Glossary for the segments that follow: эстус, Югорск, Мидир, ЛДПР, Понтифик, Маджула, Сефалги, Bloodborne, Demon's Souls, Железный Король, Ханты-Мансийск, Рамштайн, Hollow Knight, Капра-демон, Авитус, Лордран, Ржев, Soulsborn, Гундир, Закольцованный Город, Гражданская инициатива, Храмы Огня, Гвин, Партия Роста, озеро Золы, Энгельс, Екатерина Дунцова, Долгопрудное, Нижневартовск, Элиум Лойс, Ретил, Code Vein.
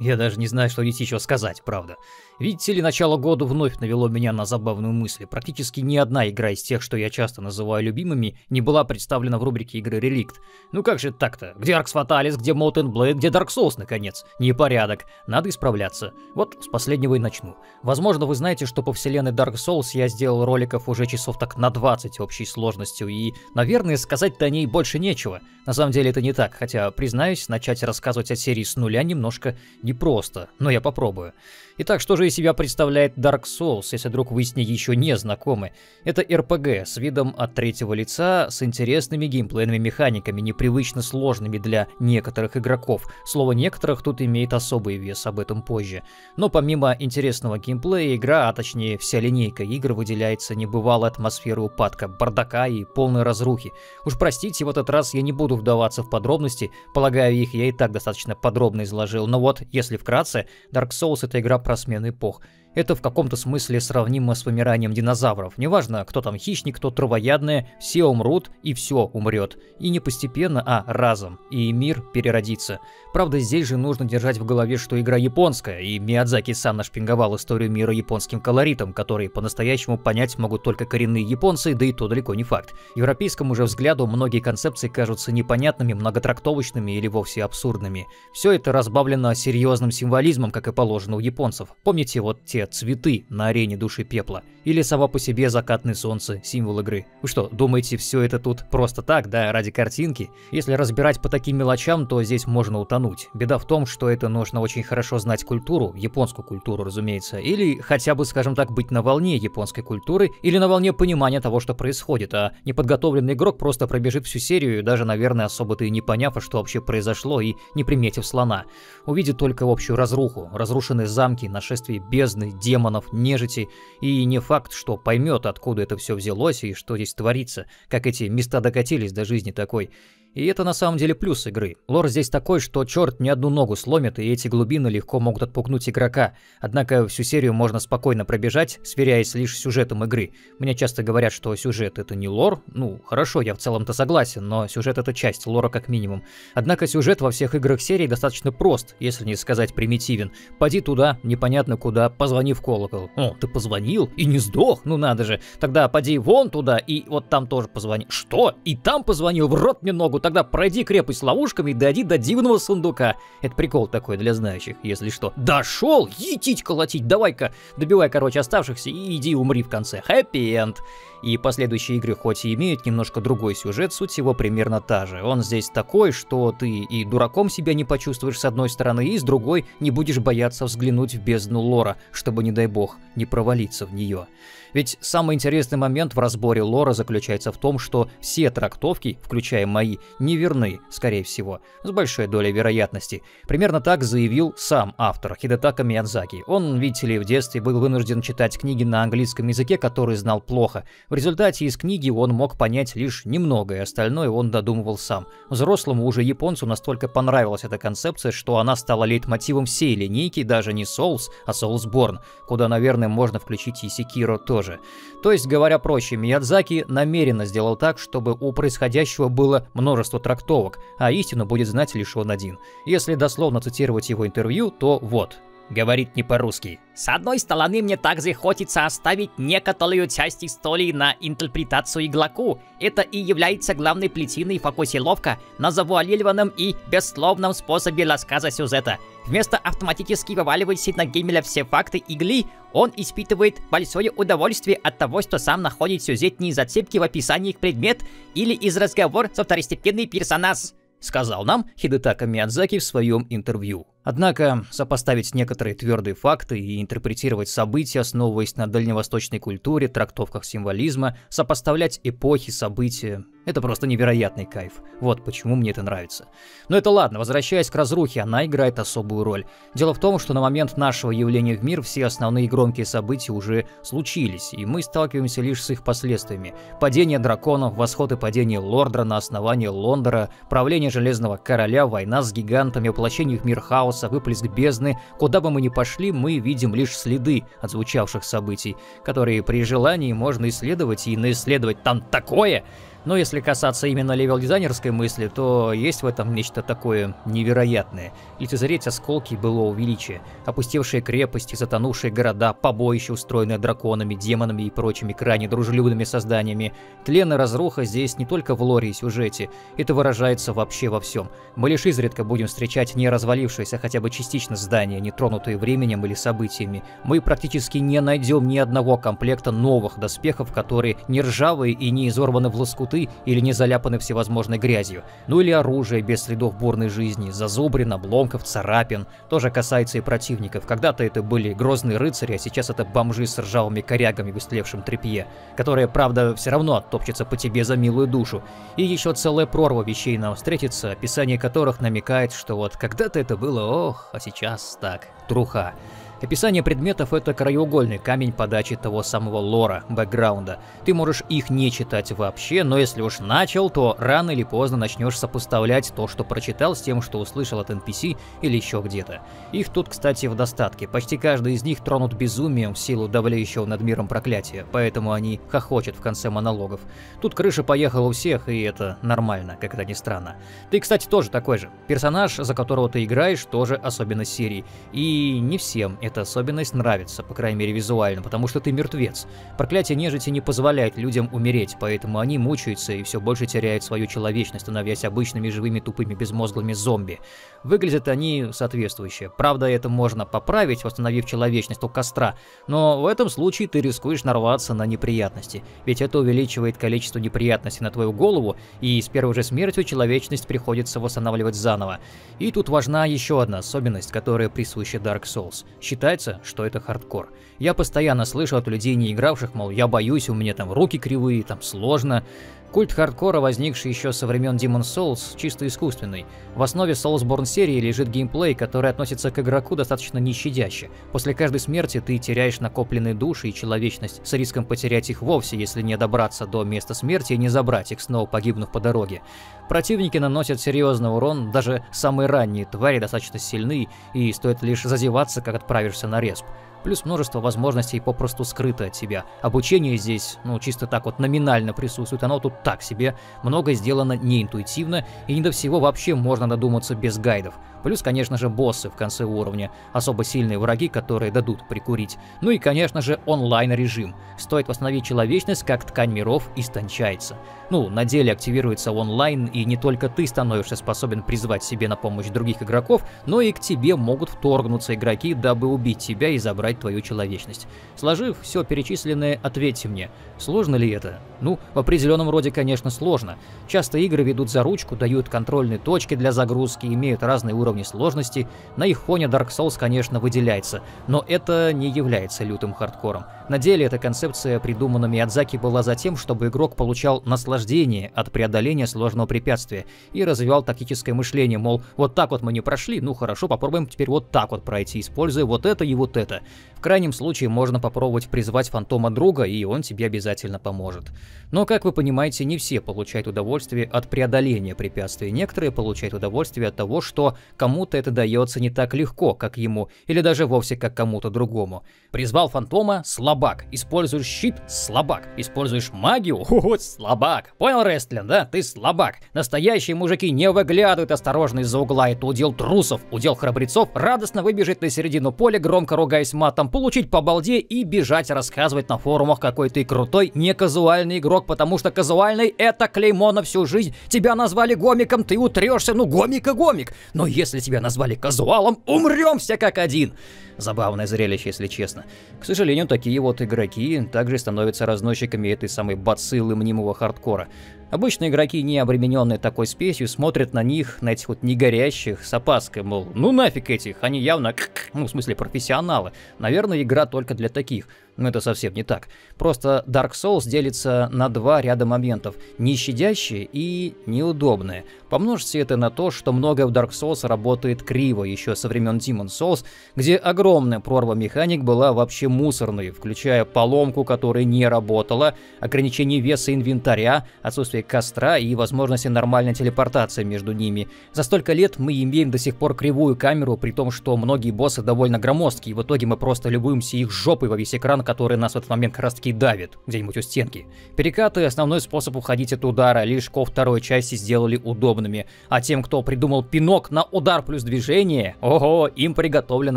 Я даже не знаю, что здесь еще сказать, правда. Видите ли, начало года вновь навело меня на забавную мысль. Практически ни одна игра из тех, что я часто называю любимыми, не была представлена в рубрике игры Реликт. Ну как же так-то? Где Arx Fatalis, где Malt and Blade, где Dark Souls, наконец? Непорядок. Надо исправляться. Вот с последнего и начну. Возможно, вы знаете, что по вселенной Dark Souls я сделал роликов уже часов так на 20 общей сложностью, и, наверное, сказать-то о ней больше нечего. На самом деле это не так, хотя, признаюсь, начать рассказывать о серии с нуля немножко непросто, но я попробую. Итак, что же из себя представляет Dark Souls, если вдруг вы с ней еще не знакомы? Это RPG с видом от третьего лица, с интересными геймплейными механиками, непривычно сложными для некоторых игроков. Слово «некоторых» тут имеет особый вес, об этом позже. Но помимо интересного геймплея, игра, а точнее вся линейка игр, выделяется небывалой атмосферой упадка, бардака и полной разрухи. Уж простите, в этот раз я не буду вдаваться в подробности, полагаю, их я и так достаточно подробно изложил, но вот, если вкратце, Dark Souls — это игра про смену эпох. Это в каком-то смысле сравнимо с вымиранием динозавров. Неважно, кто там хищник, кто травоядное, все умрут и все умрет. И не постепенно, а разом. И мир переродится. Правда, здесь же нужно держать в голове, что игра японская, и Миядзаки сам нашпинговал историю мира японским колоритом, который по-настоящему понять могут только коренные японцы, да и то далеко не факт. Европейскому же взгляду многие концепции кажутся непонятными, многотрактовочными или вовсе абсурдными. Все это разбавлено серьезным символизмом, как и положено у японцев. Помните вот те цветы на арене души пепла, или сама по себе закатное солнце, символ игры. Вы что, думаете, все это тут просто так, да, ради картинки? Если разбирать по таким мелочам, то здесь можно утонуть. Беда в том, что это нужно очень хорошо знать культуру, японскую культуру, разумеется, или хотя бы, скажем так, быть на волне японской культуры, или на волне понимания того, что происходит, а неподготовленный игрок просто пробежит всю серию, даже, наверное, особо-то и не поняв, что вообще произошло, и не приметив слона. Увидит только общую разруху, разрушенные замки, нашествие бездны, демонов, нежити, и не факт, что поймет, откуда это все взялось и что здесь творится, как эти места докатились до жизни такой. И это на самом деле плюс игры. Лор здесь такой, что черт ни одну ногу сломит, и эти глубины легко могут отпугнуть игрока. Однако всю серию можно спокойно пробежать, сверяясь лишь с сюжетом игры. Мне часто говорят, что сюжет — это не лор. Ну, хорошо, я в целом-то согласен, но сюжет — это часть лора как минимум. Однако сюжет во всех играх серии достаточно прост, если не сказать примитивен. Поди туда, непонятно куда, позвони в колокол. О, ты позвонил и не сдох? Ну надо же. Тогда поди вон туда и вот там тоже позвони. Что? И там позвонил? В рот мне ногу. Тогда пройди крепость с ловушками и дойди до дивного сундука. Это прикол такой для знающих, если что. Дошел? Етить колотить, давай-ка. Добивай, короче, оставшихся и иди умри в конце. Хэппи-энд. И последующие игры хоть и имеют немножко другой сюжет, суть его примерно та же. Он здесь такой, что ты и дураком себя не почувствуешь с одной стороны, и с другой не будешь бояться взглянуть в бездну лора, чтобы, не дай бог, не провалиться в нее. Ведь самый интересный момент в разборе лора заключается в том, что все трактовки, включая мои, неверны, скорее всего, с большой долей вероятности. Примерно так заявил сам автор, Хидэтака Миядзаки. Он, видите ли, в детстве был вынужден читать книги на английском языке, который знал плохо. В результате из книги он мог понять лишь немногое, остальное он додумывал сам. Взрослому уже японцу настолько понравилась эта концепция, что она стала лейтмотивом всей линейки, даже не Souls, а Soulsborn, куда, наверное, можно включить и Сикиро тоже. То есть, говоря проще, Миядзаки намеренно сделал так, чтобы у происходящего было множество трактовок, а истину будет знать лишь он один. Если дословно цитировать его интервью, то вот. Говорит не по-русски. С одной стороны, мне также хочется оставить некоторую часть истории на интерпретацию игроку. Это и является главной причиной фокусировка на завуалированном и бессловном способе рассказа сюжета. Вместо автоматически вываливающей на геймера все факты игры, он испытывает большое удовольствие от того, что сам находит сюжетные зацепки в описании к предмету или из разговора со второстепенный персонаж. Сказал нам Хидэтака Миядзаки в своем интервью. Однако, сопоставить некоторые твердые факты и интерпретировать события, основываясь на дальневосточной культуре, трактовках символизма, сопоставлять эпохи, события — это просто невероятный кайф. Вот почему мне это нравится. Но это ладно, возвращаясь к разрухе, она играет особую роль. Дело в том, что на момент нашего явления в мир все основные громкие события уже случились, и мы сталкиваемся лишь с их последствиями. Падение драконов, восход и падение Лордрана, основание Лондора, правление Железного Короля, война с гигантами, воплощение в мир хаоса, выплеск бездны. Куда бы мы ни пошли, мы видим лишь следы отзвучавших событий, которые при желании можно исследовать и наисследовать там такое. Но если касаться именно левел-дизайнерской мысли, то есть в этом нечто такое невероятное. Лицезреть осколки былого величия, опустевшие крепости, затонувшие города, побоища, устроенные драконами, демонами и прочими крайне дружелюбными созданиями. Тленная разруха здесь не только в лоре и сюжете, это выражается вообще во всем. Мы лишь изредка будем встречать не развалившиеся хотя бы частично здания, не тронутые временем или событиями. Мы практически не найдем ни одного комплекта новых доспехов, которые не ржавые и не изорваны в лоскуты или не заляпаны всевозможной грязью. Ну или оружие без следов бурной жизни, зазубрин, обломков, царапин. Тоже касается и противников. Когда-то это были грозные рыцари, а сейчас это бомжи с ржавыми корягами в истлевшем тряпье, которые, правда, все равно оттопчутся по тебе за милую душу. И еще целая прорва вещей нам встретится, описание которых намекает, что вот когда-то это было ох, а сейчас так, труха. Описание предметов — это краеугольный камень подачи того самого лора, бэкграунда. Ты можешь их не читать вообще, но если уж начал, то рано или поздно начнешь сопоставлять то, что прочитал, с тем, что услышал от NPC или еще где-то. Их тут, кстати, в достатке. Почти каждый из них тронут безумием в силу давлеющего над миром проклятия, поэтому они хохочут в конце монологов. Тут крыша поехала у всех, и это нормально, как это ни странно. Ты, кстати, тоже такой же. Персонаж, за которого ты играешь, тоже особенность серии. И не всем эта особенность нравится, по крайней мере визуально, потому что ты мертвец. Проклятие нежити не позволяет людям умереть, поэтому они мучаются и все больше теряют свою человечность, становясь обычными живыми тупыми безмозглыми зомби. Выглядят они соответствующе. Правда, это можно поправить, восстановив человечность у костра, но в этом случае ты рискуешь нарваться на неприятности, ведь это увеличивает количество неприятностей на твою голову, и с первой же смертью человечность приходится восстанавливать заново. И тут важна еще одна особенность, которая присуща Dark Souls. Считается, что это хардкор. Я постоянно слышу от людей, не игравших, мол, я боюсь, у меня там руки кривые, там сложно. Культ хардкора, возникший еще со времен Demon's Souls, чисто искусственный. В основе Soulsborn серии лежит геймплей, который относится к игроку достаточно нещадяще. После каждой смерти ты теряешь накопленные души и человечность, с риском потерять их вовсе, если не добраться до места смерти и не забрать их, снова погибнув по дороге. Противники наносят серьезный урон, даже самые ранние твари достаточно сильны, и стоит лишь зазеваться, как отправишься на респ. Плюс множество возможностей попросту скрыто от тебя. Обучение здесь, ну, чисто так вот номинально присутствует, оно тут так себе. Много сделано неинтуитивно, и не до всего вообще можно додуматься без гайдов. Плюс, конечно же, боссы в конце уровня, особо сильные враги, которые дадут прикурить. Ну и, конечно же, онлайн-режим. Стоит восстановить человечность, как ткань миров истончается. Ну, на деле активируется онлайн, и не только ты становишься способен призвать себе на помощь других игроков, но и к тебе могут вторгнуться игроки, дабы убить тебя и забрать твою человечность. Сложив все перечисленное, ответьте мне, сложно ли это? Ну, в определенном роде, конечно, сложно. Часто игры ведут за ручку, дают контрольные точки для загрузки, имеют разные уровни сложности. На их фоне Dark Souls, конечно, выделяется, но это не является лютым хардкором. На деле эта концепция, придуманная Миядзаки, была за тем, чтобы игрок получал наслаждение от преодоления сложного препятствия и развивал тактическое мышление, мол, вот так вот мы не прошли, ну хорошо, попробуем теперь вот так вот пройти, используя вот это и вот это. В крайнем случае можно попробовать призвать фантома друга, и он тебе обязательно поможет. Но, как вы понимаете, не все получают удовольствие от преодоления препятствий. Некоторые получают удовольствие от того, что кому-то это дается не так легко, как ему, или даже вовсе как кому-то другому. Призвал фантома — слабак. Используешь щит — слабак. Используешь магию — слабак. Понял, рестлин, да? Ты слабак. Настоящие мужики не выглядывают осторожно из-за угла. Это удел трусов, удел храбрецов. Радостно выбежать на середину поля, громко ругаясь матом, получить по балде и бежать рассказывать на форумах, какой ты крутой, не казуальный игрок, потому что казуальный — это клеймо на всю жизнь. Тебя назвали гомиком, ты утрешься, ну гомик и гомик. Но если тебя назвали казуалом, умрем все как один. Забавное зрелище, если честно. К сожалению, такие вот игроки также становятся разносчиками этой самой бациллы мнимого хардкора. Обычно игроки, не обремененные такой спесью, смотрят на них, на этих вот негорящих, с опаской, мол, ну нафиг этих, они явно, ну в смысле профессионалы. Наверное, игра только для таких. Но это совсем не так. Просто Dark Souls делится на два ряда моментов: нещадящие и неудобные. Помножьте это на то, что многое в Dark Souls работает криво еще со времен Demon's Souls, где огромная прорва механик была вообще мусорной, включая поломку, которая не работала, ограничение веса инвентаря, отсутствие костра и возможности нормальной телепортации между ними. За столько лет мы имеем до сих пор кривую камеру, при том, что многие боссы довольно громоздкие, и в итоге мы просто любуемся их жопой во весь экран, который нас в этот момент как раз таки давит где-нибудь у стенки. Перекаты — основной способ уходить от удара, лишь ко второй части сделали удобными. А тем, кто придумал пинок на удар плюс движение, ого, им приготовлен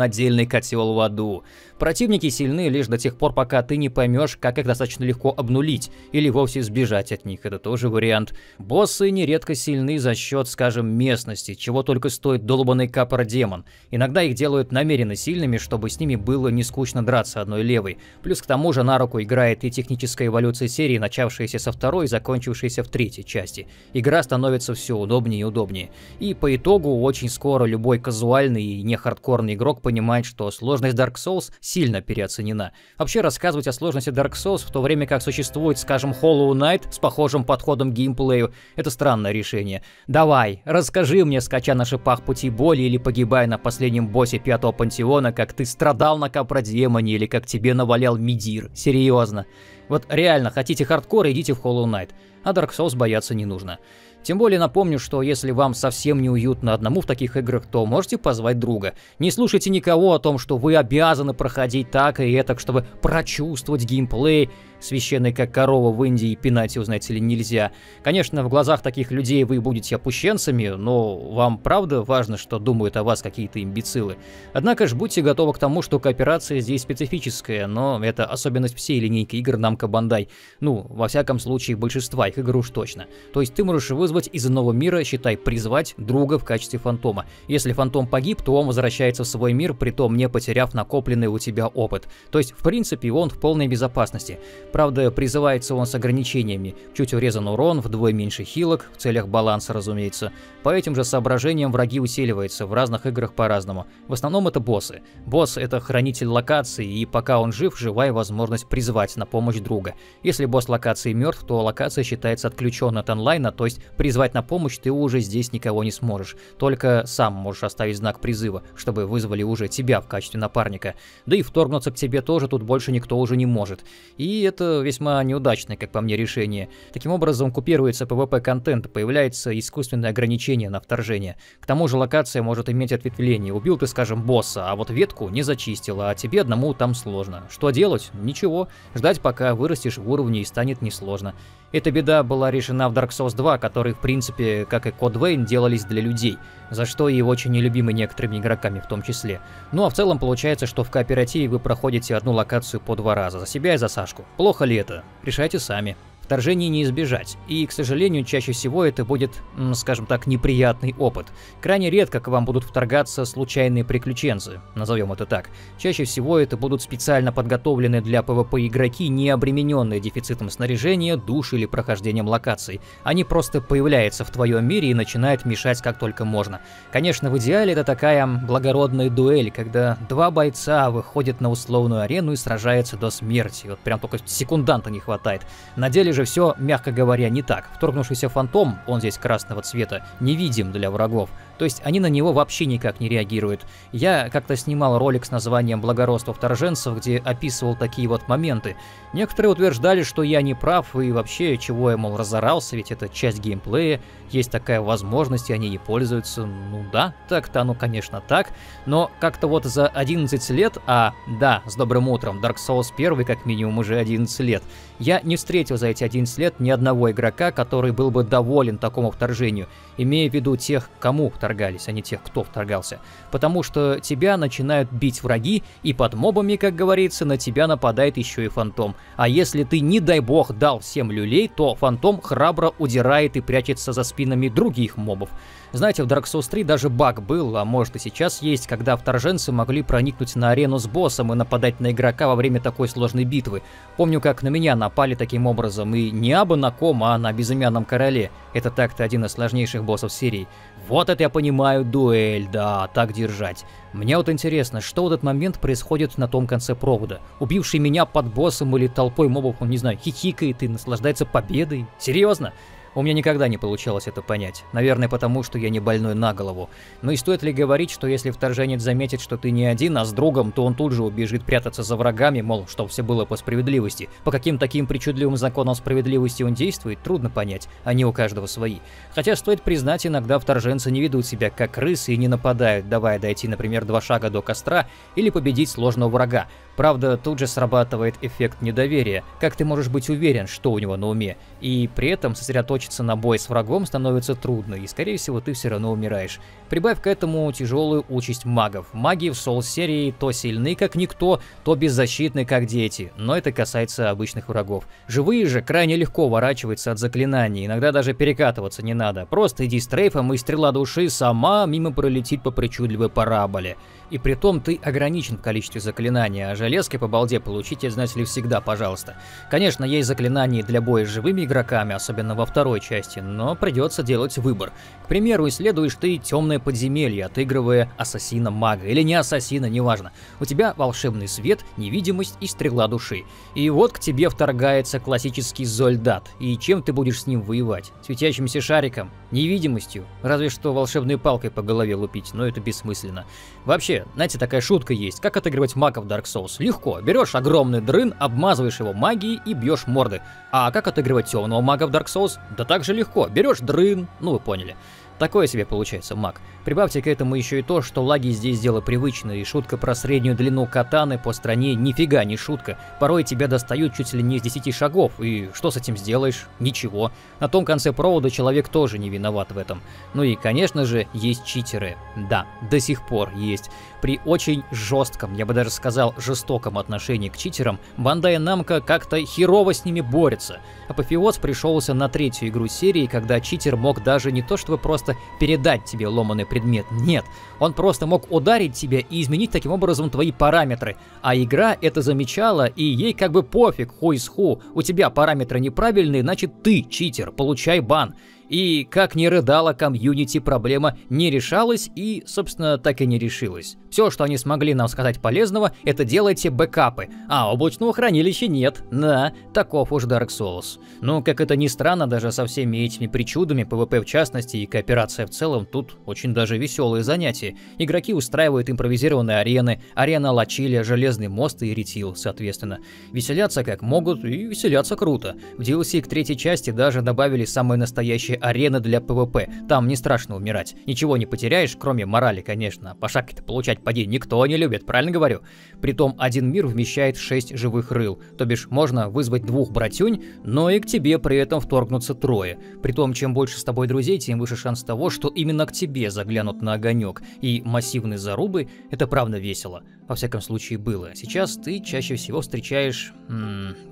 отдельный котел в аду. Противники сильны лишь до тех пор, пока ты не поймешь, как их достаточно легко обнулить или вовсе сбежать от них, это тоже вариант. Боссы нередко сильны за счет, скажем, местности, чего только стоит долбанный Капра-демон. Иногда их делают намеренно сильными, чтобы с ними было не скучно драться одной левой. Плюс к тому же на руку играет и техническая эволюция серии, начавшаяся со второй и закончившаяся в третьей части. Игра становится все удобнее и удобнее. И по итогу очень скоро любой казуальный и не хардкорный игрок понимает, что сложность Dark Souls сильно переоценена. Вообще рассказывать о сложности Dark Souls в то время как существует, скажем, Hollow Knight с похожим подходом к геймплею, это странное решение. Давай, расскажи мне, скача на шипах пути боли или погибая на последнем боссе пятого пантеона, как ты страдал на Капра-демоне или как тебе навалял Мидир. Серьезно. Вот реально, хотите хардкор, идите в Hollow Knight. А Dark Souls бояться не нужно. Тем более напомню, что если вам совсем неуютно одному в таких играх, то можете позвать друга. Не слушайте никого о том, что вы обязаны проходить так и этак, чтобы прочувствовать геймплей. Священный как корова в Индии, пинать его, знаете ли, нельзя. Конечно, в глазах таких людей вы будете опущенцами, но вам правда важно, что думают о вас какие-то имбецилы. Однако ж будьте готовы к тому, что кооперация здесь специфическая, но это особенность всей линейки игр Namco Bandai. Ну, во всяком случае, большинства их игр уж точно. То есть ты можешь вызвать из иного мира, считай, призвать друга в качестве фантома. Если фантом погиб, то он возвращается в свой мир, притом не потеряв накопленный у тебя опыт. То есть, в принципе, он в полной безопасности. Правда, призывается он с ограничениями. Чуть урезан урон, вдвое меньше хилок, в целях баланса, разумеется. По этим же соображениям враги усиливаются, в разных играх по-разному. В основном это боссы. Босс — это хранитель локации, и пока он жив, живая возможность призвать на помощь друга. Если босс локации мертв, то локация считается отключенной от онлайна, то есть призвать на помощь ты уже здесь никого не сможешь, только сам можешь оставить знак призыва, чтобы вызвали уже тебя в качестве напарника. Да и вторгнуться к тебе тоже тут больше никто уже не может. И это весьма неудачное, как по мне, решение. Таким образом купируется PvP-контент, появляется искусственное ограничение на вторжение. К тому же локация может иметь ответвление. Убил ты, скажем, босса, а вот ветку не зачистила, а тебе одному там сложно. Что делать? Ничего. Ждать, пока вырастешь в уровне, и станет несложно. Эта беда была решена в Dark Souls 2, который, в принципе, как и Code Vein, делались для людей, за что и очень нелюбимы некоторыми игроками в том числе. Ну а в целом получается, что в кооперативе вы проходите одну локацию по 2 раза, за себя и за Сашку. Плохо ли это? Решайте сами. Вторжений не избежать, и, к сожалению, чаще всего это будет, скажем так, неприятный опыт. Крайне редко к вам будут вторгаться случайные приключенцы, назовем это так. Чаще всего это будут специально подготовленные для ПВП игроки, не обремененные дефицитом снаряжения, душ или прохождением локаций. Они просто появляются в твоем мире и начинают мешать как только можно. Конечно, в идеале это такая благородная дуэль, когда 2 бойца выходят на условную арену и сражаются до смерти. Вот прям только секунданта не хватает. На деле же все, мягко говоря, не так. Вторгнувшийся фантом, он здесь красного цвета, невидим для врагов. То есть они на него вообще никак не реагируют. Я как-то снимал ролик с названием «Благородство вторженцев», где описывал такие вот моменты. Некоторые утверждали, что я не прав и вообще, чего я, мол, разорался, ведь это часть геймплея, есть такая возможность, и они ей пользуются. Ну да, так-то оно, конечно, так. Но как-то вот за 11 лет, а да, с добрым утром, Dark Souls 1 как минимум уже 11 лет, я не встретил за эти 11 лет ни одного игрока, который был бы доволен такому вторжению, имея в виду тех, кому вторгались, а не тех, кто вторгался. Потому что тебя начинают бить враги, и под мобами, как говорится, на тебя нападает еще и фантом. А если ты, не дай бог, дал всем люлей, то фантом храбро удирает и прячется за спинами других мобов. Знаете, в Dark Souls 3 даже баг был, а может и сейчас есть, когда вторженцы могли проникнуть на арену с боссом и нападать на игрока во время такой сложной битвы. Помню, как на меня напали таким образом, и не абы на ком, а на Безымянном Короле. Это так-то один из сложнейших боссов серии. Вот это я понимаю, дуэль, да, так держать. Мне вот интересно, что в этот момент происходит на том конце провода. Убивший меня под боссом или толпой мобов, он, не знаю, хихикает и наслаждается победой? Серьезно? У меня никогда не получалось это понять. Наверное, потому что я не больной на голову. Ну и стоит ли говорить, что если вторженец заметит, что ты не один, а с другом, то он тут же убежит прятаться за врагами, мол, чтоб все было по справедливости. По каким таким причудливым законам справедливости он действует, трудно понять. Они у каждого свои. Хотя, стоит признать, иногда вторженцы не ведут себя как крысы и не нападают, давая дойти, например, 2 шага до костра или победить сложного врага. Правда, тут же срабатывает эффект недоверия, как ты можешь быть уверен, что у него на уме, и при этом сосредоточиться на бой с врагом становится трудно, и скорее всего ты все равно умираешь. Прибавь к этому тяжелую участь магов. Маги в Souls-серии то сильны как никто, то беззащитны как дети, но это касается обычных врагов. Живые же крайне легко уворачиваются от заклинаний, иногда даже перекатываться не надо, просто иди стрейфом и стрела души сама мимо пролетит по причудливой параболе. И притом ты ограничен в количестве заклинаний, а железки по балде получите, знаете ли, всегда, пожалуйста. Конечно, есть заклинания для боя с живыми игроками, особенно во второй части, но придется делать выбор. К примеру, исследуешь ты темное подземелье, отыгрывая ассасина-мага, или не ассасина, неважно. У тебя волшебный свет, невидимость и стрела души. И вот к тебе вторгается классический зольдат. И чем ты будешь с ним воевать? Светящимся шариком? Невидимостью? Разве что волшебной палкой по голове лупить, но это бессмысленно. Вообще, знаете, такая шутка есть, как отыгрывать мага в Dark Souls. Легко, берешь огромный дрын, обмазываешь его магией и бьешь морды. А как отыгрывать темного мага в Dark Souls? Да так же легко, берешь дрын, ну вы поняли. Такое себе получается маг. Прибавьте к этому еще и то, что лаги здесь дело привычное, и шутка про среднюю длину катаны по стране нифига не шутка. Порой тебя достают чуть ли не с 10 шагов, и что с этим сделаешь? Ничего. На том конце провода человек тоже не виноват в этом. Ну и, конечно же, есть читеры. Да, до сих пор есть. При очень жестком, я бы даже сказал, жестоком отношении к читерам, Bandai и Namco как-то херово с ними борется. Апофеоз пришелся на третью игру серии, когда читер мог даже не то чтобы просто передать тебе ломаный предмет. Нет, он просто мог ударить тебя и изменить таким образом твои параметры. А игра это замечала, и ей как бы пофиг, хуй с ху. У тебя параметры неправильные, значит ты читер, получай бан. И как ни рыдала комьюнити, проблема не решалась и, собственно, так и не решилась. Все, что они смогли нам сказать полезного, это делайте бэкапы, а облачного хранилища нет. Да, таков уж Dark Souls. Ну, как это ни странно, даже со всеми этими причудами, PvP в частности и кооперация в целом, тут очень даже веселые занятия. Игроки устраивают импровизированные арены, арена Лачилия, Железный мост и Ретил, соответственно. Веселятся как могут и веселятся круто. В DLC к третьей части даже добавили самые настоящие арены для ПВП, там не страшно умирать. Ничего не потеряешь, кроме морали, конечно. По шапке-то получать поди никто не любит, правильно говорю? Притом один мир вмещает 6 живых рыл, то бишь можно вызвать 2 братюнь, но и к тебе при этом вторгнутся 3. Притом чем больше с тобой друзей, тем выше шанс того, что именно к тебе заглянут на огонек. И массивные зарубы — это правда весело. Во всяком случае было. Сейчас ты чаще всего встречаешь,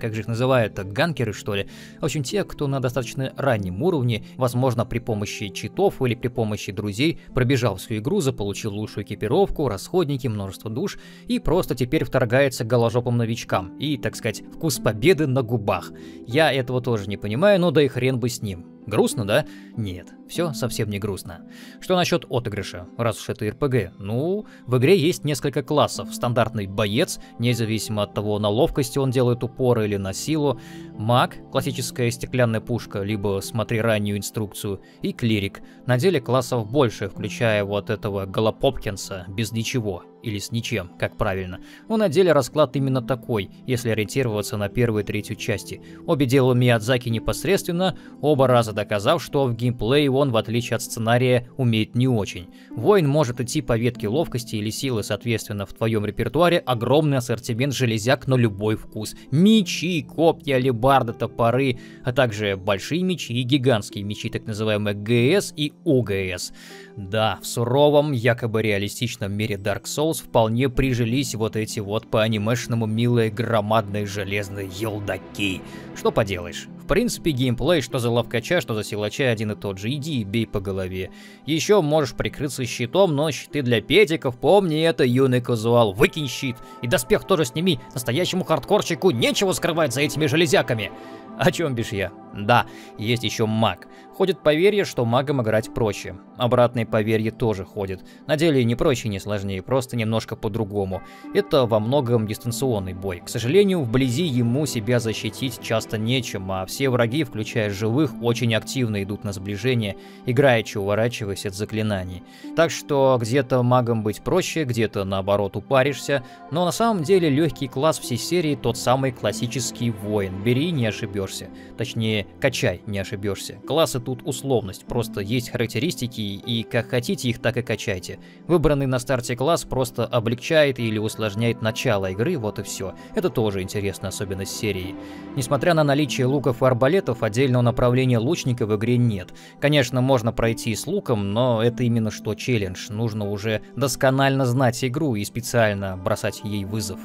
как же их называют-то, ганкеры что ли? В общем, те, кто на достаточно раннем уровне, возможно, при помощи читов или при помощи друзей пробежал всю игру, заполучил лучшую экипировку, расходники, множество душ и просто теперь вторгается к голожопым новичкам. И, так сказать, вкус победы на губах. Я этого тоже не понимаю, но да и хрен бы с ним. Грустно, да? Нет, все совсем не грустно. Что насчет отыгрыша, раз уж это РПГ? Ну, в игре есть несколько классов. Стандартный боец, независимо от того, на ловкость он делает упор или на силу. Маг, классическая стеклянная пушка, либо смотри раннюю инструкцию. И клирик. На деле классов больше, включая вот этого Голопопкинса без ничего. Или с ничем, как правильно. Но на деле расклад именно такой, если ориентироваться на первую и третью части. Обе делал Миядзаки непосредственно, оба раза доказав, что в геймплее он, в отличие от сценария, умеет не очень. Воин может идти по ветке ловкости или силы, соответственно, в твоем репертуаре огромный ассортимент железяк на любой вкус. Мечи, копья, алебарды, топоры, а также большие мечи и гигантские мечи, так называемые ГС и ОГС. Да, в суровом, якобы реалистичном мире Dark Souls вполне прижились вот эти вот по-анимешному милые громадные железные елдаки. Что поделаешь? В принципе, геймплей, что за ловкача, что за силача один и тот же. Иди и бей по голове. Еще можешь прикрыться щитом, но щиты для педиков, помни это, юный казуал. Выкинь щит. И доспех тоже сними. Настоящему хардкорщику нечего скрывать за этими железяками. О чем бишь я? Да, есть еще маг. Ходит поверье, что магом играть проще. Обратные поверья тоже ходят. На деле не проще, не сложнее, просто немножко по-другому. Это во многом дистанционный бой. К сожалению, вблизи ему себя защитить часто нечем, а все все враги, включая живых, очень активно идут на сближение, играючи уворачиваясь от заклинаний. Так что где-то магом быть проще, где-то наоборот упаришься, но на самом деле легкий класс всей серии тот самый классический воин. Бери, не ошибешься. Точнее, качай, не ошибешься. Классы тут условность, просто есть характеристики и как хотите их, так и качайте. Выбранный на старте класс просто облегчает или усложняет начало игры, вот и все. Это тоже интересная особенность серии. Несмотря на наличие луков и арбалетов, отдельного направления лучника в игре нет. Конечно, можно пройти с луком, но это именно что челлендж. Нужно уже досконально знать игру и специально бросать ей вызов.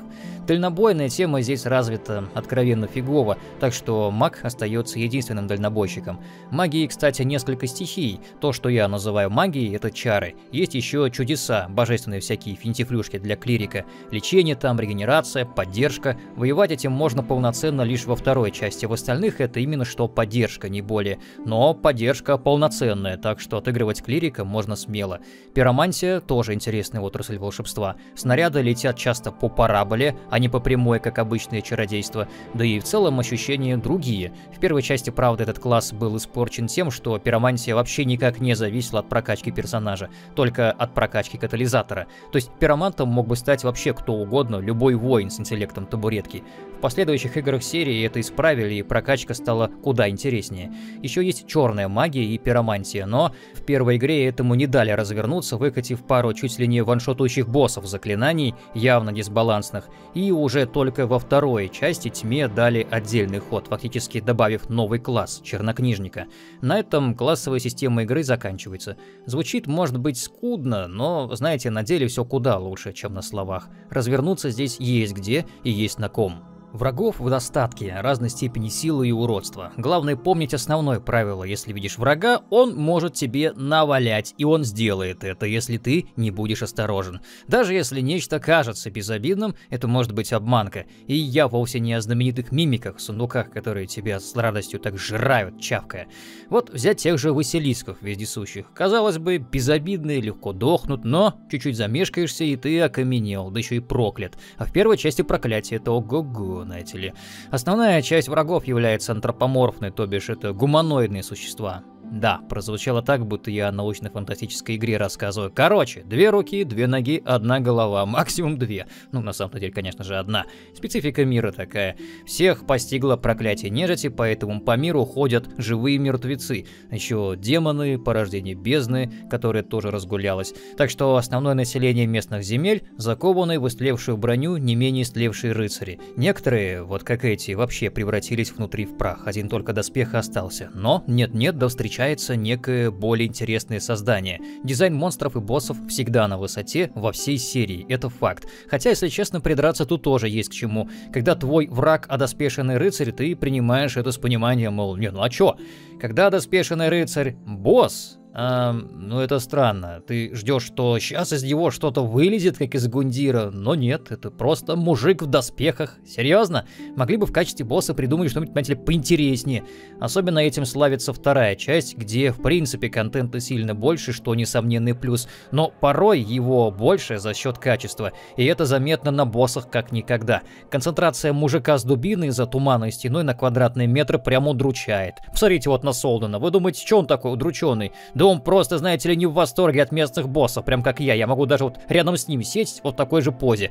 Дальнобойная тема здесь развита откровенно фигово, так что маг остается единственным дальнобойщиком. Магии, кстати, несколько стихий. То, что я называю магией, это чары. Есть еще чудеса, божественные всякие финтифлюшки для клирика. Лечение там, регенерация, поддержка. Воевать этим можно полноценно лишь во второй части, в остальных это именно что поддержка, не более. Но поддержка полноценная, так что отыгрывать клирика можно смело. Пиромантия тоже интересная отрасль волшебства. Снаряды летят часто по параболе, а не по прямой, как обычное чародейство, да и в целом ощущения другие. В первой части, правда, этот класс был испорчен тем, что пиромантия вообще никак не зависела от прокачки персонажа, только от прокачки катализатора. То есть пиромантом мог бы стать вообще кто угодно, любой воин с интеллектом табуретки. В последующих играх серии это исправили, и прокачка стала куда интереснее. Еще есть черная магия и пиромантия, но в первой игре этому не дали развернуться, выкатив пару чуть ли не ваншотующих боссов заклинаний, явно дисбалансных, и уже только во второй части тьме дали отдельный ход, фактически добавив новый класс — чернокнижника. На этом классовая система игры заканчивается. Звучит, может быть, скудно, но, знаете, на деле все куда лучше, чем на словах. Развернуться здесь есть где и есть на ком. Врагов в достатке, разной степени силы и уродства. Главное помнить основное правило: если видишь врага, он может тебе навалять, и он сделает это, если ты не будешь осторожен. Даже если нечто кажется безобидным, это может быть обманка. И я вовсе не о знаменитых мимиках, сундуках, которые тебя с радостью так жрают, чавкая. Вот взять тех же василисков вездесущих. Казалось бы, безобидные, легко дохнут, но чуть-чуть замешкаешься, и ты окаменел, да еще и проклят. А в первой части проклятие — это ого-го. Знаете ли. Основная часть врагов является антропоморфной, то бишь это гуманоидные существа. Да, прозвучало так, будто я о научно-фантастической игре рассказываю. Короче, две руки, две ноги, одна голова, максимум две. Ну, на самом деле, конечно же, одна. Специфика мира такая. Всех постигло проклятие нежити, поэтому по миру ходят живые мертвецы. Еще демоны, порождение бездны, которая тоже разгулялась. Так что основное население местных земель закованы в истлевшую броню не менее истлевшие рыцари. Некоторые, вот как эти, вообще превратились внутри в прах. Один только доспех остался. Но нет-нет, да встречи. Некое более интересное создание. Дизайн монстров и боссов всегда на высоте во всей серии, это факт. Хотя, если честно, придраться тут тоже есть к чему. Когда твой враг одоспешенный рыцарь, ты принимаешь это с пониманием, мол, не, ну а чё? Когда одоспешенный рыцарь босс... ну это странно, ты ждешь, что сейчас из него что-то вылезет, как из Гундира, но нет, это просто мужик в доспехах. Серьезно? Могли бы в качестве босса придумать что-нибудь, знаете ли, поинтереснее. Особенно этим славится вторая часть, где в принципе контента сильно больше, что несомненный плюс, но порой его больше за счет качества, и это заметно на боссах как никогда. Концентрация мужика с дубиной за туманной стеной на квадратный метр прямо удручает. Посмотрите вот на Солдена, вы думаете, что он такой удрученный? Он просто, знаете ли, не в восторге от местных боссов, прям как я. Я могу даже вот рядом с ним сесть вот в такой же позе.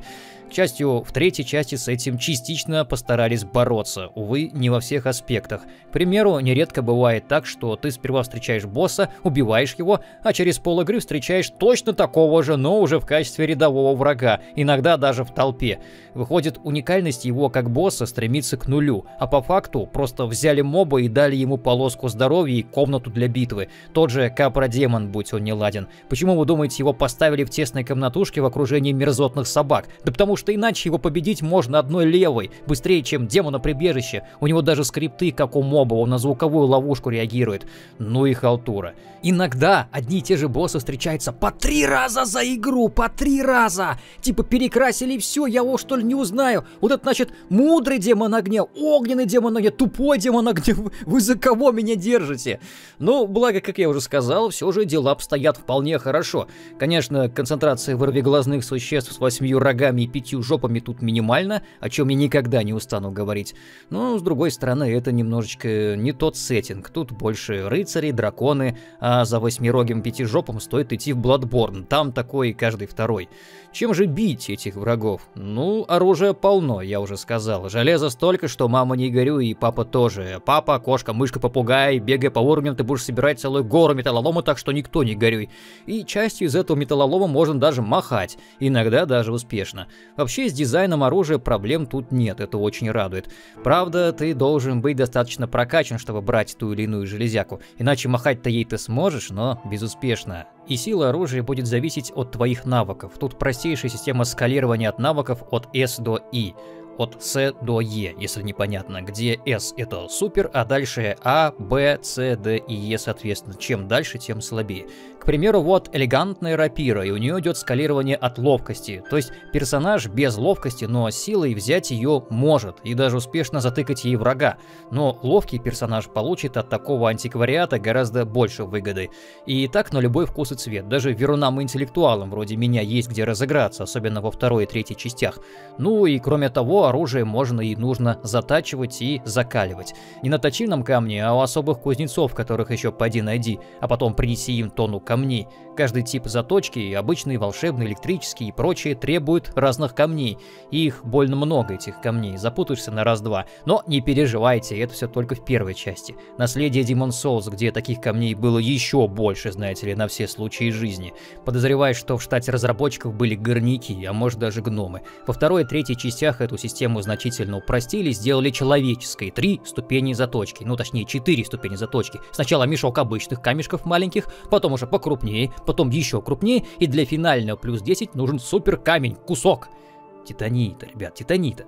К счастью, в третьей части с этим частично постарались бороться. Увы, не во всех аспектах. К примеру, нередко бывает так, что ты сперва встречаешь босса, убиваешь его, а через пол-игры встречаешь точно такого же, но уже в качестве рядового врага, иногда даже в толпе. Выходит, уникальность его как босса стремится к нулю, а по факту просто взяли моба и дали ему полоску здоровья и комнату для битвы. Тот же Капра-демон, будь он неладен. Почему, вы думаете, его поставили в тесной комнатушке в окружении мерзотных собак? Да потому что иначе его победить можно одной левой, быстрее, чем демона прибежища. У него даже скрипты, как у моба, он на звуковую ловушку реагирует. Ну и халтура. Иногда одни и те же боссы встречаются по 3 раза за игру, по 3 раза! Типа перекрасили все, я его что ли не узнаю? Вот это значит мудрый демон огня, огненный демон огня, тупой демон огня, вы за кого меня держите? Ну, благо, как я уже сказал, сказал, все же дела обстоят вполне хорошо. Конечно, концентрация вырвиглазных существ с 8 рогами и 5 жопами тут минимальна, о чем я никогда не устану говорить. Но, с другой стороны, это немножечко не тот сеттинг. Тут больше рыцари, драконы, а за 8-рогим 5-жопом стоит идти в Bloodborne. Там такой каждый второй. Чем же бить этих врагов? Ну, оружие полно, я уже сказал. Железо столько, что мама не горюй, и папа тоже. Папа, кошка, мышка, попугай, бегая по уровням, ты будешь собирать целую гору металлолома, так что никто не горюй. И частью из этого металлолома можно даже махать, иногда даже успешно. Вообще, с дизайном оружия проблем тут нет, это очень радует. Правда, ты должен быть достаточно прокачан, чтобы брать ту или иную железяку, иначе махать-то ей ты сможешь, но безуспешно. И сила оружия будет зависеть от твоих навыков. Тут простейшая система скалирования от навыков от S до I. От С до Е, если непонятно, где С это супер, а дальше А, Б, С, Д и Е соответственно. Чем дальше, тем слабее. К примеру, вот элегантная рапира, и у нее идет скалирование от ловкости. То есть персонаж без ловкости, но силой взять ее может, и даже успешно затыкать ей врага. Но ловкий персонаж получит от такого антиквариата гораздо больше выгоды. И так на любой вкус и цвет. Даже верунам-интеллектуалам вроде меня есть где разыграться, особенно во второй и третьей частях. Ну и кроме того, оружие можно и нужно затачивать и закаливать. Не на точильном камне, а у особых кузнецов, которых еще поди найди, а потом принеси им тонну камней. Каждый тип заточки, обычный, волшебный, электрический и прочие, требует разных камней. И их больно много, этих камней, запутаешься на раз-два. Но не переживайте, это все только в первой части. Наследие Demon's Souls, где таких камней было еще больше, знаете ли, на все случаи жизни. Подозреваю, что в штате разработчиков были горняки, а может даже гномы. Во второй и третьей частях эту систему значительно упростили, сделали человеческой. 3 ступени заточки, ну точнее 4 ступени заточки. Сначала мешок обычных камешков маленьких, потом уже покрупнее, потом еще крупнее, и для финального плюс 10 нужен супер камень, кусок. Титанита, ребят, титанита.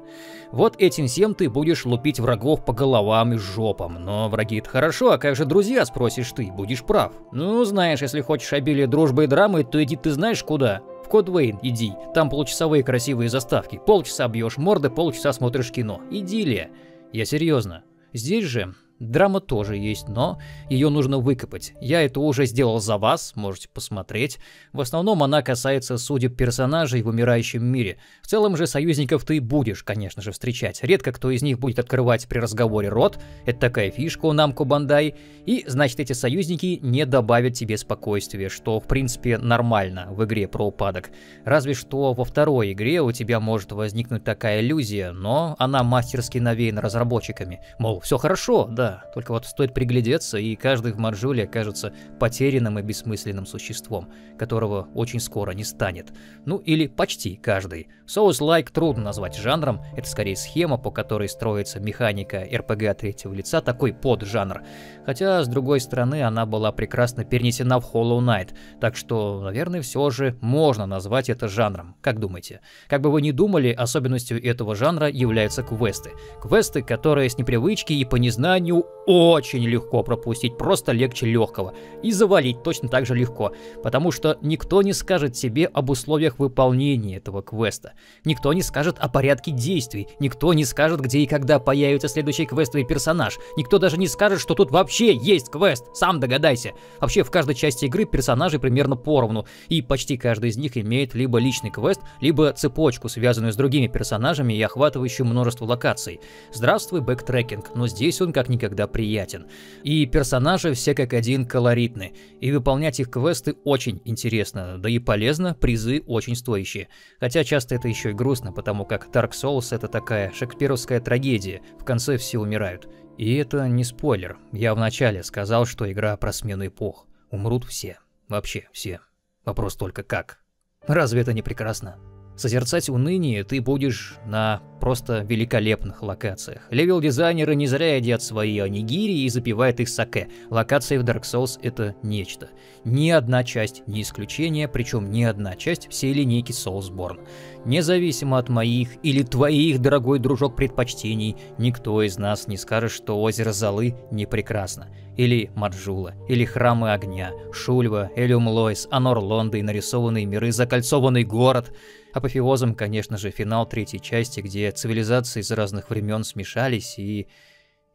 Вот этим всем ты будешь лупить врагов по головам и жопам. Но враги это хорошо, а как же друзья, спросишь ты, будешь прав. Ну, знаешь, если хочешь обилие дружбы и драмы, то иди ты знаешь куда. В Code Vein иди, там получасовые красивые заставки. Полчаса бьешь морды, полчаса смотришь кино. Идиллия. Я серьезно. Здесь же драма тоже есть, но ее нужно выкопать. Я это уже сделал за вас, можете посмотреть. В основном она касается судеб персонажей в умирающем мире. В целом же союзников ты будешь, конечно же, встречать. Редко кто из них будет открывать при разговоре рот. Это такая фишка у Namco Bandai. И, значит, эти союзники не добавят тебе спокойствия, что, в принципе, нормально в игре про упадок. Разве что во второй игре у тебя может возникнуть такая иллюзия, но она мастерски навеяна разработчиками. Мол, все хорошо, да. Только вот стоит приглядеться, и каждый в Маджуле окажется потерянным и бессмысленным существом, которого очень скоро не станет. Ну или почти каждый. Souls-like трудно назвать жанром, это скорее схема, по которой строится механика РПГ от третьего лица, такой поджанр. Хотя, с другой стороны, она была прекрасно перенесена в Hollow Knight, так что, наверное, все же можно назвать это жанром. Как думаете? Как бы вы ни думали, особенностью этого жанра являются квесты. Квесты, которые с непривычки и по незнанию очень легко пропустить, просто легче легкого. И завалить точно так же легко, потому что никто не скажет тебе об условиях выполнения этого квеста. Никто не скажет о порядке действий, никто не скажет, где и когда появится следующий квестовый персонаж. Никто даже не скажет, что тут вообще есть квест, сам догадайся. Вообще в каждой части игры персонажи примерно поровну, и почти каждый из них имеет либо личный квест, либо цепочку, связанную с другими персонажами и охватывающую множество локаций. Здравствуй, бэктрекинг, но здесь он как никогда приятен. И персонажи все как один колоритны, и выполнять их квесты очень интересно, да и полезно, призы очень стоящие. Хотя часто это еще и грустно, потому как Dark Souls это такая шекспировская трагедия, в конце все умирают. И это не спойлер, я вначале сказал, что игра про смену эпох. Умрут все, вообще все. Вопрос только как. Разве это не прекрасно? Созерцать уныние ты будешь на просто великолепных локациях. Левел-дизайнеры не зря едят свои онигири и запивают их саке. Локации в Dark Souls это нечто. Ни одна часть не исключение, причем ни одна часть всей линейки Soulsborn. Независимо от моих или твоих, дорогой дружок, предпочтений, никто из нас не скажет, что озеро Золы не прекрасно. Или Маджула, или Храмы Огня, Шульва, Элиум Лойс, Анор Лондой, нарисованные миры, Закольцованный город. Апофеозом, конечно же, финал третьей части, где цивилизации из разных времен смешались, и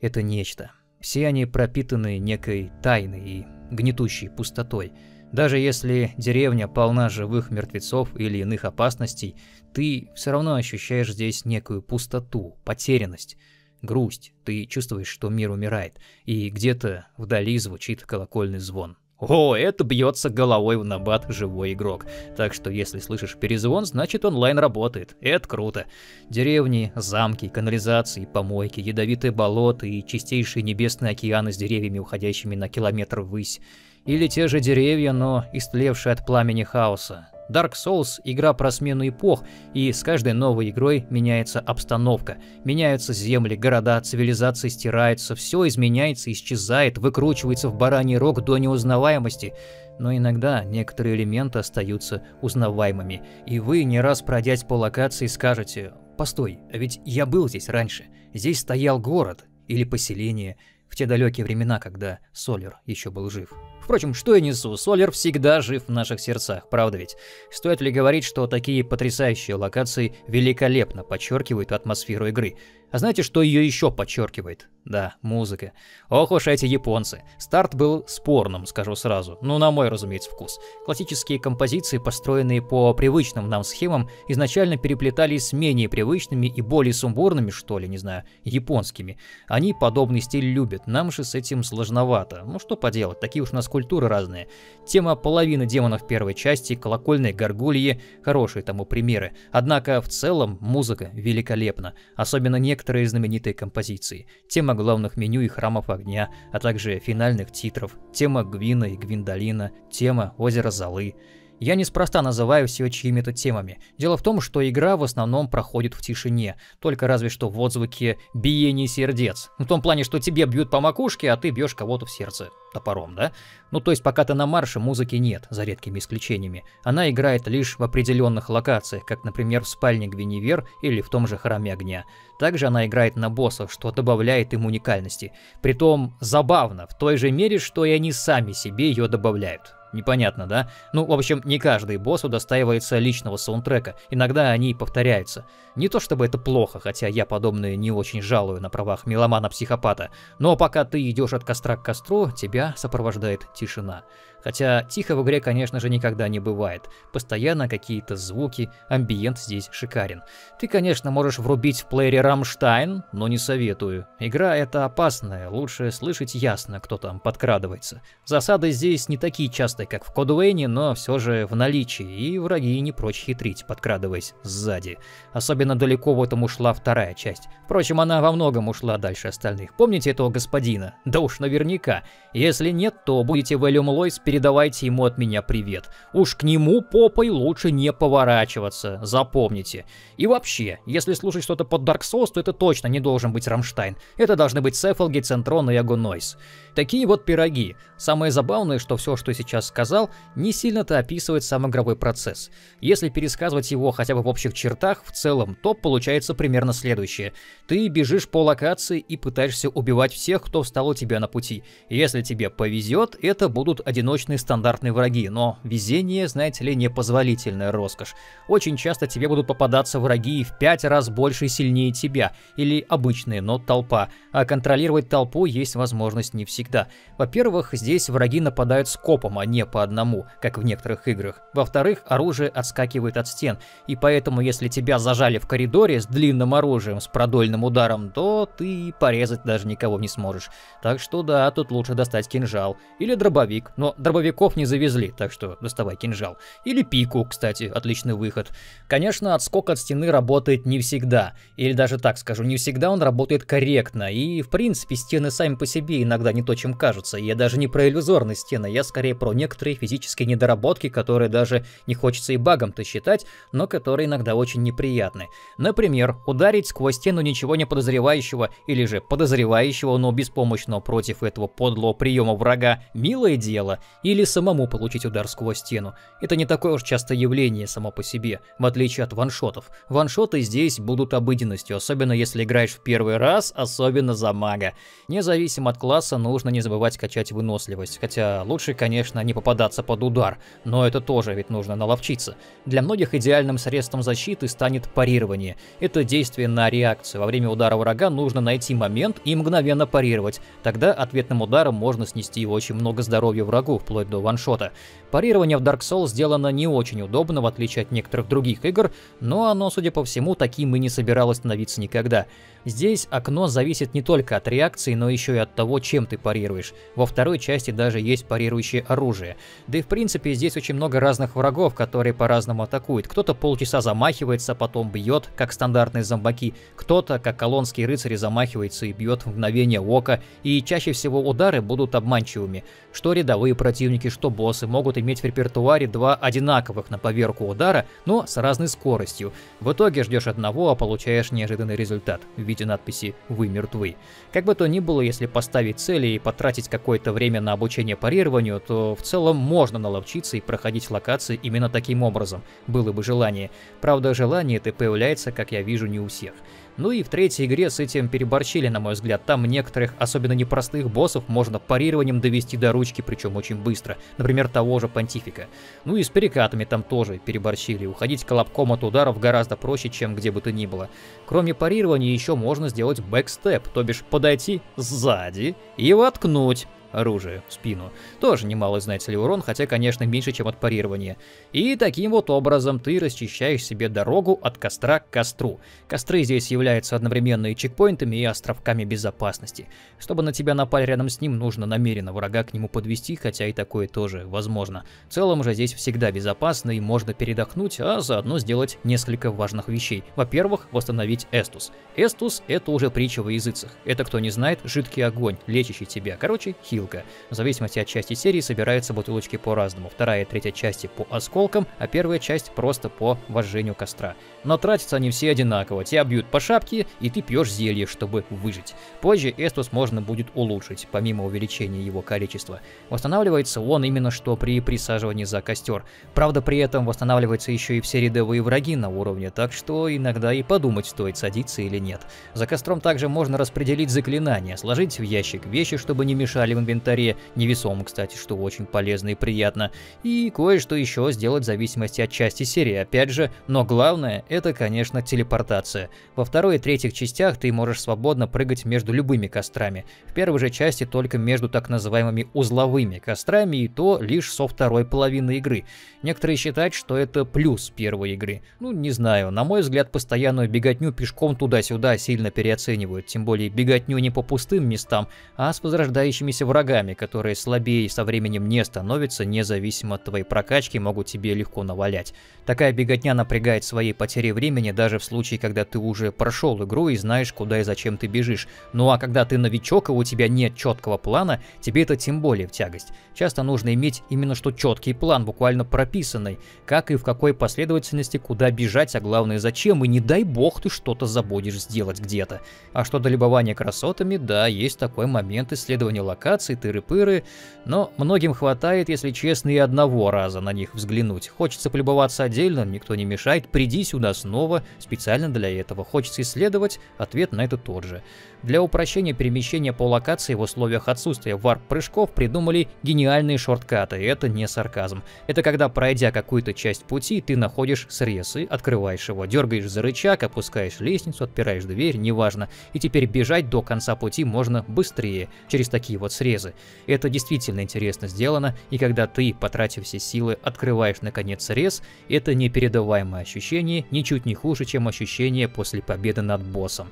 это нечто. Все они пропитаны некой тайной и гнетущей пустотой. Даже если деревня полна живых мертвецов или иных опасностей, ты все равно ощущаешь здесь некую пустоту, потерянность, грусть. Ты чувствуешь, что мир умирает, и где-то вдали звучит колокольный звон. О, это бьется головой на бат живой игрок. Так что если слышишь перезвон, значит онлайн работает. Это круто. Деревни, замки, канализации, помойки, ядовитые болота и чистейшие небесные океаны с деревьями, уходящими на километр ввысь. Или те же деревья, но истлевшие от пламени хаоса. Dark Souls – игра про смену эпох, и с каждой новой игрой меняется обстановка. Меняются земли, города, цивилизации стираются, все изменяется, исчезает, выкручивается в бараний рог до неузнаваемости. Но иногда некоторые элементы остаются узнаваемыми, и вы, не раз пройдясь по локации, скажете: «Постой, а ведь я был здесь раньше, здесь стоял город или поселение». В те далекие времена, когда Соллер еще был жив. Впрочем, что я несу, Соллер всегда жив в наших сердцах, правда ведь? Стоит ли говорить, что такие потрясающие локации великолепно подчеркивают атмосферу игры? А знаете, что ее еще подчеркивает? Да, музыка. Ох уж эти японцы. Старт был спорным, скажу сразу. Ну, на мой, разумеется, вкус. Классические композиции, построенные по привычным нам схемам, изначально переплетались с менее привычными и более сумбурными, что ли, не знаю, японскими. Они подобный стиль любят, нам же с этим сложновато. Ну, что поделать, такие уж у нас культуры разные. Тема половины демонов первой части, колокольной горгульи, хорошие тому примеры. Однако, в целом, музыка великолепна. Особенно некоторые знаменитые композиции. Тема главных меню и храмов огня, а также финальных титров, тема Гвина и Гвиндолина, тема озера Золы. Я неспроста называю все чьими-то темами. Дело в том, что игра в основном проходит в тишине, только разве что в отзвуке биений сердец. В том плане, что тебе бьют по макушке, а ты бьешь кого-то в сердце топором, да? Ну то есть пока ты на марше, музыки нет, за редкими исключениями. Она играет лишь в определенных локациях, как, например, в спальне Гвиневер или в том же Храме Огня. Также она играет на боссов, что добавляет им уникальности. Притом забавно, в той же мере, что и они сами себе ее добавляют. Непонятно, да? Ну, в общем, не каждый босс удостаивается личного саундтрека, иногда они повторяются. Не то чтобы это плохо, хотя я подобное не очень жалую на правах меломана-психопата, но пока ты идешь от костра к костру, тебя сопровождает тишина. Хотя тихо в игре, конечно же, никогда не бывает. Постоянно какие-то звуки, амбиент здесь шикарен. Ты, конечно, можешь врубить в плеере Рамштайн, но не советую. Игра эта опасная, лучше слышать ясно, кто там подкрадывается. Засады здесь не такие частые, как в Code Vein, но все же в наличии, и враги не прочь хитрить, подкрадываясь сзади. Особенно далеко в этом ушла вторая часть. Впрочем, она во многом ушла дальше остальных. Помните этого господина? Да уж наверняка. Если нет, то будете в Элиум Лойс, передавайте ему от меня привет. Уж к нему попой лучше не поворачиваться, запомните. И вообще, если слушать что-то под Dark Souls, то это точно не должен быть Рамштайн. Это должны быть Сефалги, Центрон и Агонойс. Такие вот пироги. Самое забавное, что все, что я сейчас сказал, не сильно-то описывает сам игровой процесс. Если пересказывать его хотя бы в общих чертах, в целом, то получается примерно следующее. Ты бежишь по локации и пытаешься убивать всех, кто встал у тебя на пути. Если тебе повезет, это будут одиночные стандартные враги, но везение, знаете ли, непозволительная роскошь. Очень часто тебе будут попадаться враги в 5 раз больше и сильнее тебя, или обычные, но толпа. А контролировать толпу есть возможность не всегда. Во-первых, здесь враги нападают скопом, а не по одному, как в некоторых играх. Во-вторых, оружие отскакивает от стен, и поэтому, если тебя зажали в коридоре с длинным оружием, с продольным ударом, то ты порезать даже никого не сможешь. Так что да, тут лучше достать кинжал или дробовик, но дробовиков не завезли, так что доставай кинжал. Или пику, кстати, отличный выход. Конечно, отскок от стены работает не всегда. Или даже так скажу, не всегда он работает корректно. И, в принципе, стены сами по себе иногда не то, чем кажутся. Я даже не про иллюзорные стены, я скорее про некоторые физические недоработки, которые даже не хочется и багом-то считать, но которые иногда очень неприятны. Например, ударить сквозь стену ничего не подозревающего, или же подозревающего, но беспомощного против этого подлого приема врага — милое дело. или самому получить удар сквозь стену. Это не такое уж частое явление само по себе, в отличие от ваншотов. Ваншоты здесь будут обыденностью, особенно если играешь в первый раз, особенно за мага. Независимо от класса, нужно не забывать качать выносливость, хотя лучше, конечно, не попадаться под удар, но это тоже ведь нужно наловчиться. Для многих идеальным средством защиты станет парирование. Это действие на реакцию. Во время удара врага нужно найти момент и мгновенно парировать. Тогда ответным ударом можно снести очень много здоровья врагу, вплоть до ваншота. Парирование в Dark Souls сделано не очень удобно, в отличие от некоторых других игр, но оно, судя по всему, таким и не собиралось становиться никогда. Здесь окно зависит не только от реакции, но еще и от того, чем ты парируешь. Во второй части даже есть парирующее оружие. Да и в принципе здесь очень много разных врагов, которые по-разному атакуют. Кто-то полчаса замахивается, потом бьет, как стандартные зомбаки. Кто-то, как колонские рыцари, замахивается и бьет в мгновение ока. И чаще всего удары будут обманчивыми. Что рядовые противники, что боссы могут иметь в репертуаре два одинаковых на поверку удара, но с разной скоростью. В итоге ждешь одного, а получаешь неожиданный результат в виде надписи «Вы мертвы». Как бы то ни было, если поставить цели и потратить какое-то время на обучение парированию, то в целом можно наловчиться и проходить локации именно таким образом, было бы желание. Правда, желание это появляется, как я вижу, не у всех. Ну и в третьей игре с этим переборщили, на мой взгляд. Там некоторых, особенно непростых боссов, можно парированием довести до ручки, причем очень быстро. Например, того же Понтифика. Ну и с перекатами там тоже переборщили. Уходить колобком от ударов гораздо проще, чем где бы то ни было. Кроме парирования, еще можно сделать бэкстеп, то бишь подойти сзади и воткнуть оружие в спину. Тоже немалый, знаете ли, урон, хотя, конечно, меньше, чем от парирования. И таким вот образом ты расчищаешь себе дорогу от костра к костру. Костры здесь являются одновременно и чекпоинтами, и островками безопасности. Чтобы на тебя напали рядом с ним, нужно намеренно врага к нему подвести, хотя и такое тоже возможно. В целом же здесь всегда безопасно и можно передохнуть, а заодно сделать несколько важных вещей. Во-первых, восстановить эстус. Эстус — это уже притча во языцах. Это, кто не знает, жидкий огонь, лечащий тебя. Короче, хил. В зависимости от части серии собираются бутылочки по-разному. Вторая и третья части по осколкам, а первая часть просто по возжжению костра. Но тратятся они все одинаково. Тебя бьют по шапке, и ты пьешь зелье, чтобы выжить. Позже эстус можно будет улучшить, помимо увеличения его количества. Восстанавливается он именно что при присаживании за костер. Правда, при этом восстанавливаются еще и все рядовые враги на уровне, так что иногда и подумать стоит, садиться или нет. За костром также можно распределить заклинания, сложить в ящик вещи, чтобы не мешали в инвентаре, невесомым, кстати, что очень полезно и приятно, и кое-что еще сделать в зависимости от части серии, опять же, но главное, это, конечно, телепортация. Во второй и третьих частях ты можешь свободно прыгать между любыми кострами, в первой же части только между так называемыми узловыми кострами, и то лишь со второй половины игры. Некоторые считают, что это плюс первой игры. Ну, не знаю, на мой взгляд, постоянную беготню пешком туда-сюда сильно переоценивают, тем более беготню не по пустым местам, а с возрождающимися врагами, которые слабее со временем не становятся, независимо от твоей прокачки, могут тебе легко навалять. Такая беготня напрягает своей потерей времени даже в случае, когда ты уже прошел игру и знаешь, куда и зачем ты бежишь. Ну а когда ты новичок и у тебя нет четкого плана, тебе это тем более в тягость. Часто нужно иметь именно что четкий план, буквально прописанный, как и в какой последовательности куда бежать, а главное зачем, и не дай бог ты что-то забудешь сделать где-то. А что до любования красотами, да, есть такой момент исследования локации, тыры-пыры, но многим хватает, если честно, и одного раза на них взглянуть. Хочется полюбоваться отдельно, никто не мешает, приди сюда снова, специально для этого. Хочется исследовать, ответ на это тот же. Для упрощения перемещения по локации в условиях отсутствия варп-прыжков придумали гениальные шорткаты, и это не сарказм. Это когда, пройдя какую-то часть пути, ты находишь срезы, открываешь его, дергаешь за рычаг, опускаешь лестницу, отпираешь дверь, неважно, и теперь бежать до конца пути можно быстрее, через такие вот срезы. Это действительно интересно сделано, и когда ты, потратив все силы, открываешь наконец срез, это непередаваемое ощущение, ничуть не хуже, чем ощущение после победы над боссом.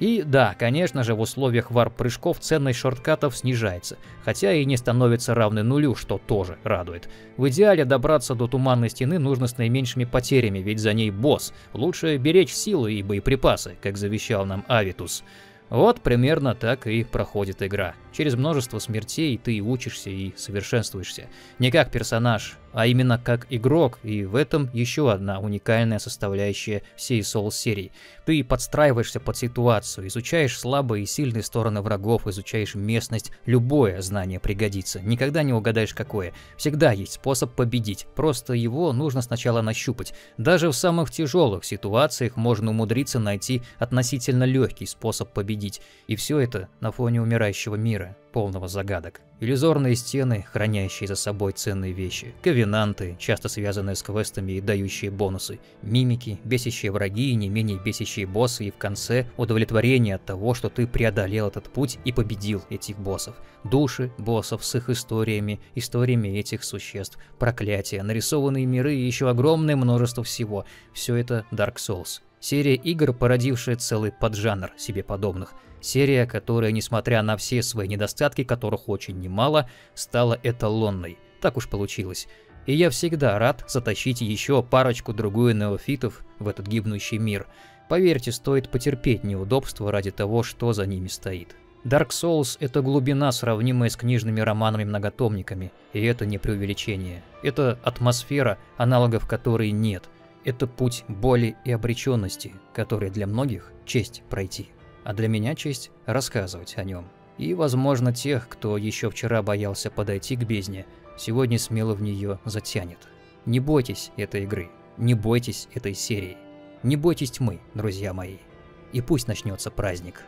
И да, конечно же, в условиях варп-прыжков ценность шорткатов снижается, хотя и не становится равной нулю, что тоже радует. В идеале добраться до туманной стены нужно с наименьшими потерями, ведь за ней босс. Лучше беречь силы и боеприпасы, как завещал нам Авитус. Вот примерно так и проходит игра. Через множество смертей ты учишься и совершенствуешься. Не как персонаж а именно как игрок, и в этом еще одна уникальная составляющая всей Souls-серии. Ты подстраиваешься под ситуацию, изучаешь слабые и сильные стороны врагов, изучаешь местность, любое знание пригодится, никогда не угадаешь какое. Всегда есть способ победить, просто его нужно сначала нащупать. Даже в самых тяжелых ситуациях можно умудриться найти относительно легкий способ победить, и все это на фоне умирающего мира, полного загадок. Иллюзорные стены, хранящие за собой ценные вещи, ковенанты, часто связанные с квестами и дающие бонусы, мимики, бесящие враги и не менее бесящие боссы, и в конце удовлетворение от того, что ты преодолел этот путь и победил этих боссов, души боссов с их историями, историями этих существ, проклятия, нарисованные миры и еще огромное множество всего. Все это Dark Souls. Серия игр, породившая целый поджанр себе подобных. Серия, которая, несмотря на все свои недостатки, которых очень немало, стала эталонной. Так уж получилось. И я всегда рад затащить еще парочку-другую неофитов в этот гибнущий мир. Поверьте, стоит потерпеть неудобства ради того, что за ними стоит. Dark Souls — это глубина, сравнимая с книжными романами-многотомниками, и это не преувеличение. Это атмосфера, аналогов которой нет. Это путь боли и обреченности, который для многих честь пройти, а для меня честь рассказывать о нем. И, возможно, тех, кто еще вчера боялся подойти к бездне, сегодня смело в нее затянет. Не бойтесь этой игры, не бойтесь этой серии, не бойтесь тьмы, друзья мои, и пусть начнется праздник.